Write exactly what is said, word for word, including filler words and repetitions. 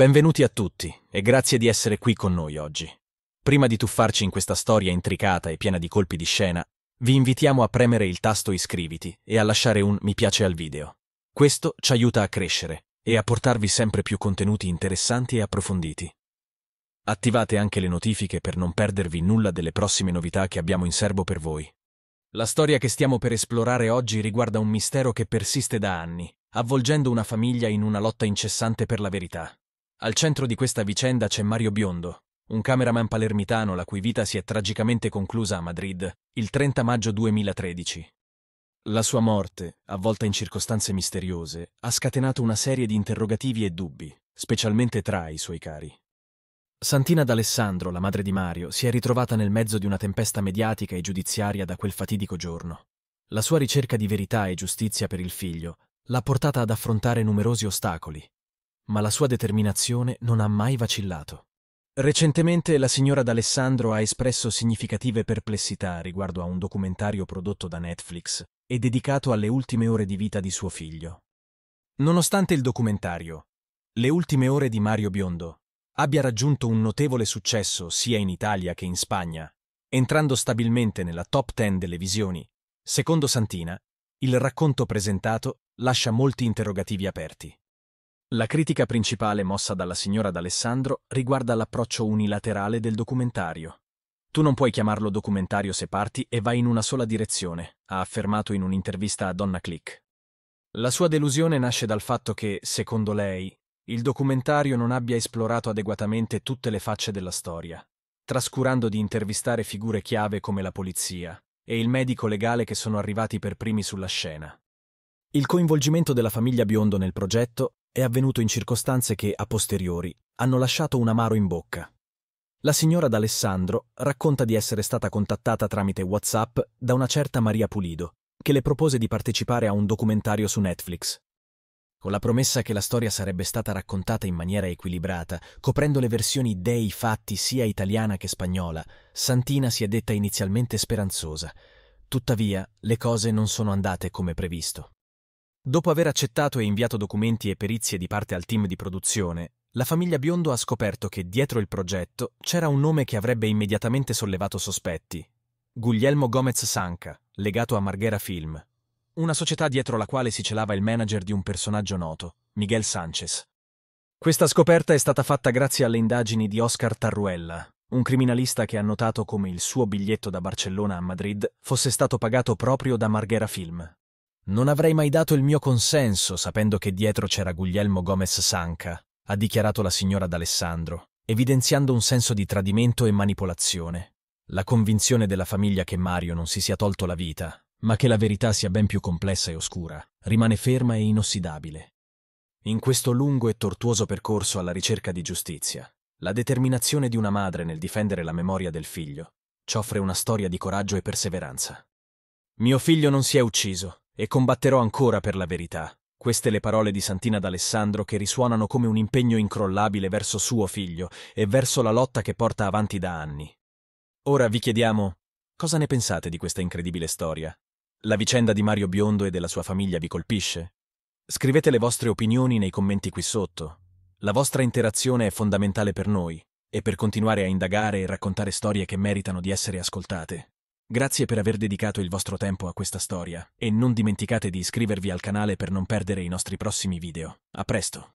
Benvenuti a tutti e grazie di essere qui con noi oggi. Prima di tuffarci in questa storia intricata e piena di colpi di scena, vi invitiamo a premere il tasto iscriviti e a lasciare un mi piace al video. Questo ci aiuta a crescere e a portarvi sempre più contenuti interessanti e approfonditi. Attivate anche le notifiche per non perdervi nulla delle prossime novità che abbiamo in serbo per voi. La storia che stiamo per esplorare oggi riguarda un mistero che persiste da anni, avvolgendo una famiglia in una lotta incessante per la verità. Al centro di questa vicenda c'è Mario Biondo, un cameraman palermitano la cui vita si è tragicamente conclusa a Madrid il trenta maggio duemilatredici. La sua morte, avvolta in circostanze misteriose, ha scatenato una serie di interrogativi e dubbi, specialmente tra i suoi cari. Santina D'Alessandro, la madre di Mario, si è ritrovata nel mezzo di una tempesta mediatica e giudiziaria da quel fatidico giorno. La sua ricerca di verità e giustizia per il figlio l'ha portata ad affrontare numerosi ostacoli, ma la sua determinazione non ha mai vacillato. Recentemente la signora D'Alessandro ha espresso significative perplessità riguardo a un documentario prodotto da Netflix e dedicato alle ultime ore di vita di suo figlio. Nonostante il documentario, Le ultime ore di Mario Biondo, abbia raggiunto un notevole successo sia in Italia che in Spagna, entrando stabilmente nella top dieci delle visioni, secondo Santina, il racconto presentato lascia molti interrogativi aperti. La critica principale mossa dalla signora D'Alessandro riguarda l'approccio unilaterale del documentario. Tu non puoi chiamarlo documentario se parti e vai in una sola direzione, ha affermato in un'intervista a Donna Click. La sua delusione nasce dal fatto che, secondo lei, il documentario non abbia esplorato adeguatamente tutte le facce della storia, trascurando di intervistare figure chiave come la polizia e il medico legale che sono arrivati per primi sulla scena. Il coinvolgimento della famiglia Biondo nel progetto è avvenuto in circostanze che, a posteriori, hanno lasciato un amaro in bocca. La signora D'Alessandro racconta di essere stata contattata tramite WhatsApp da una certa Maria Pulido, che le propose di partecipare a un documentario su Netflix, con la promessa che la storia sarebbe stata raccontata in maniera equilibrata, coprendo le versioni dei fatti sia italiana che spagnola. Santina si è detta inizialmente speranzosa. Tuttavia, le cose non sono andate come previsto. Dopo aver accettato e inviato documenti e perizie di parte al team di produzione, la famiglia Biondo ha scoperto che dietro il progetto c'era un nome che avrebbe immediatamente sollevato sospetti: Guglielmo Gomez Sanca, legato a Marghera Film, una società dietro la quale si celava il manager di un personaggio noto, Miguel Sanchez. Questa scoperta è stata fatta grazie alle indagini di Oscar Tarruella, un criminalista che ha notato come il suo biglietto da Barcellona a Madrid fosse stato pagato proprio da Marghera Film. «Non avrei mai dato il mio consenso sapendo che dietro c'era Guglielmo Gomez Sanca», ha dichiarato la signora D'Alessandro, evidenziando un senso di tradimento e manipolazione. La convinzione della famiglia che Mario non si sia tolto la vita, ma che la verità sia ben più complessa e oscura, rimane ferma e inossidabile. In questo lungo e tortuoso percorso alla ricerca di giustizia, la determinazione di una madre nel difendere la memoria del figlio ci offre una storia di coraggio e perseveranza. «Mio figlio non si è ucciso e combatterò ancora per la verità». Queste le parole di Santina D'Alessandro che risuonano come un impegno incrollabile verso suo figlio e verso la lotta che porta avanti da anni. Ora vi chiediamo, cosa ne pensate di questa incredibile storia? La vicenda di Mario Biondo e della sua famiglia vi colpisce? Scrivete le vostre opinioni nei commenti qui sotto. La vostra interazione è fondamentale per noi e per continuare a indagare e raccontare storie che meritano di essere ascoltate. Grazie per aver dedicato il vostro tempo a questa storia e non dimenticate di iscrivervi al canale per non perdere i nostri prossimi video. A presto!